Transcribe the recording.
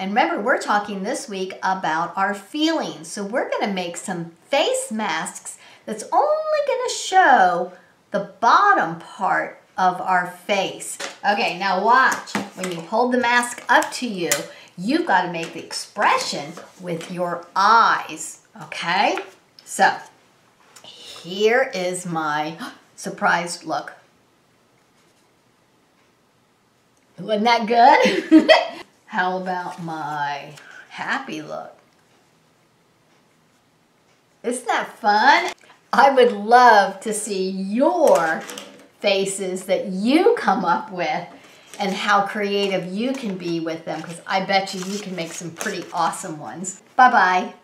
And remember, we're talking this week about our feelings. So we're going to make some face masks that's only going to show the bottom part of our face. Okay, now watch. When you hold the mask up to you, you've got to make the expression with your eyes. Okay? So here is my surprised look. Wasn't that good? How about my happy look? Isn't that fun? I would love to see your faces that you come up with and how creative you can be with them, because I bet you can make some pretty awesome ones. Bye-bye.